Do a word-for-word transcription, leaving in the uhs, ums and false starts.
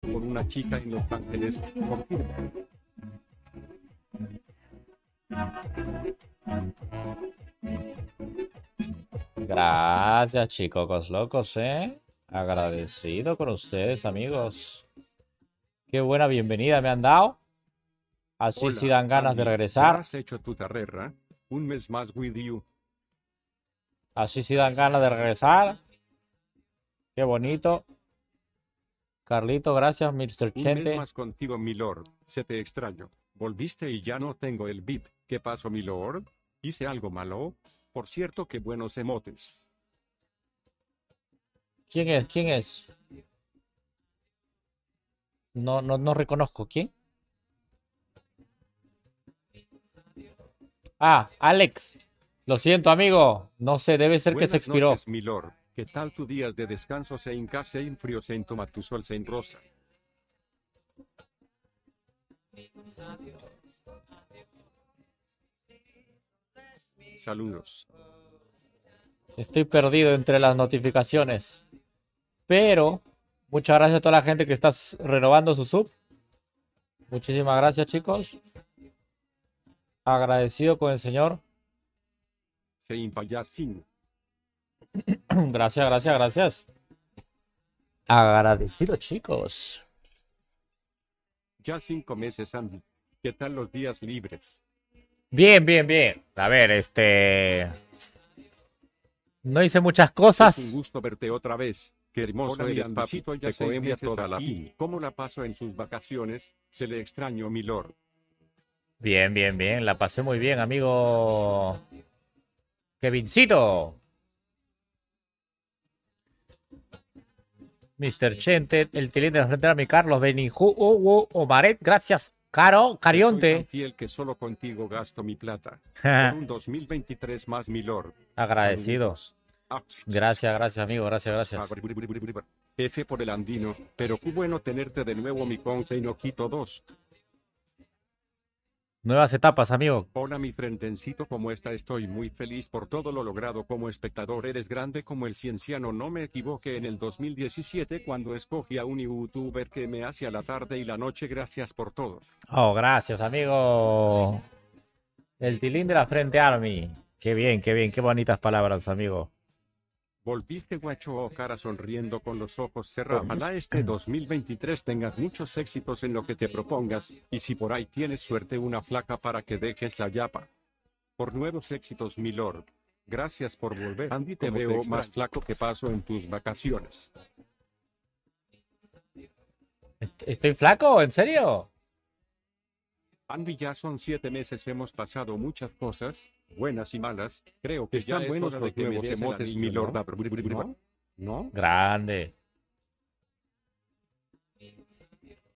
por una chica en Los Ángeles, por Cuba. Gracias, chicos locos, ¿eh? Agradecido con ustedes, amigos. Qué buena bienvenida me han dado. Así Hola, sí dan ganas Andy, de regresar. Has hecho tu carrera. Un mes más with you. Así sí dan ganas de regresar. Qué bonito. Carlito, gracias, mister Chente. Un mes más contigo, mi lord. Se te extraño. Volviste y ya no tengo el V I P. ¿Qué pasó, mi lord? ¿Hice algo malo? Por cierto, qué buenos emotes. ¿Quién es? ¿Quién es? No, no, no reconozco. ¿Quién? Ah, Alex. Lo siento, amigo. No sé, debe ser Buenas que se expiró. Noches, mi lord. ¿Qué tal tu días de descanso? Se hinca, se infrío, se toma tu sol, se rosa. Saludos. Estoy perdido entre las notificaciones. Pero muchas gracias a toda la gente que está renovando su sub. Muchísimas gracias, chicos. Agradecido con el señor. Se impalla sin. Gracias, gracias, gracias. Agradecido, chicos. Ya cinco meses, Andy. ¿Qué tal los días libres? Bien, bien, bien. A ver, este... no hice muchas cosas. Es un gusto verte otra vez. Qué hermoso eres, papito. Ya se envía toda la pin. ¿Cómo la pasó en sus vacaciones? Se le extrañó, mi lord. Bien, bien, bien. La pasé muy bien, amigo... Kevincito. mister Chente, el tilín de la frontera, mi Carlos, Benihu, Hugo, Omaret, gracias, Caro, Carionte. Soy tan fiel que solo contigo gasto mi plata. Por un dos mil veintitrés más, mi lord. Agradecidos. Gracias, gracias, amigo, gracias, gracias. F por el andino, pero qué bueno tenerte de nuevo, mi conce y no quito dos. Nuevas etapas, amigo. Hola, mi frentencito, ¿cómo está? Estoy muy feliz por todo lo logrado como espectador. Eres grande como el cienciano. No me equivoqué en el dos mil diecisiete cuando escogí a un youtuber que me hace a la tarde y la noche. Gracias por todo. Oh, gracias, amigo. El tilín de la frente Army. Qué bien, qué bien. Qué bonitas palabras, amigo. Volviste, guacho, o cara sonriendo con los ojos cerrados. Ojalá este dos mil veintitrés tengas muchos éxitos en lo que te propongas, y si por ahí tienes suerte una flaca para que dejes la yapa. Por nuevos éxitos, mi lord. Gracias por volver. Andy, te veo más flaco que paso en tus vacaciones. ¿Estoy flaco? ¿En serio? Andy, ya son siete meses, hemos pasado muchas cosas, buenas y malas. Creo que están buenos los nuevos emotes, mi lord. ¿No? ¿No? Grande.